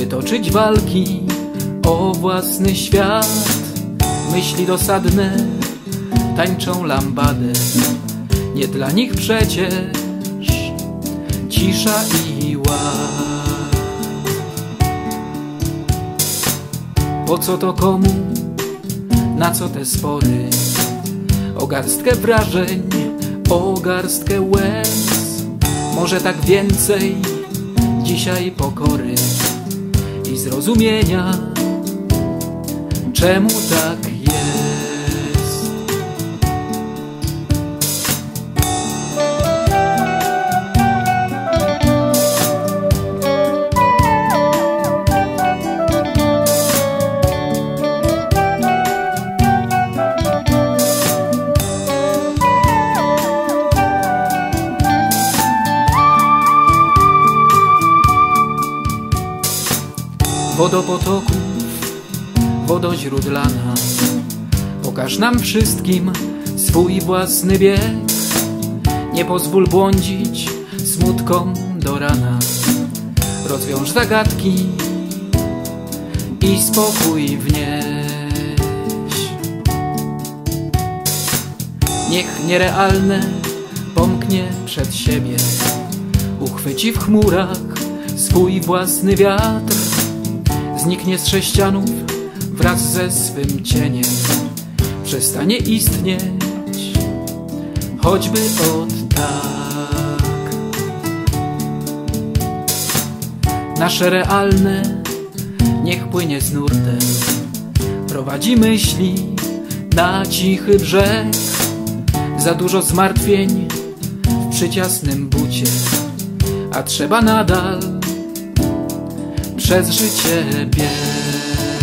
by toczyć walki o własny świat. Myśli dosadne tańczą lambadę, nie dla nich przecież cisza i ład. Po co to komu? Na co te spory? O garstkę wrażeń, o garstkę łez. Może tak więcej dzisiaj pokory i zrozumienia, czemu tak jest. Wodo potoków, wodo źródlana, pokaż nam wszystkim swój własny bieg. Nie pozwól błądzić smutkom do rana, rozwiąż zagadki i spokój wnieś. Niech nierealne pomknie przed siebie, uchwyci w chmurach swój własny wiatr. Zniknie z sześcianów wraz ze swym cieniem, przestanie istnieć, choćby od tak. Nasze realne niech płynie z nurtem, prowadzi myśli na cichy brzeg. Za dużo zmartwień w przyciasnym bucie, a trzeba nadal przez życie bieg.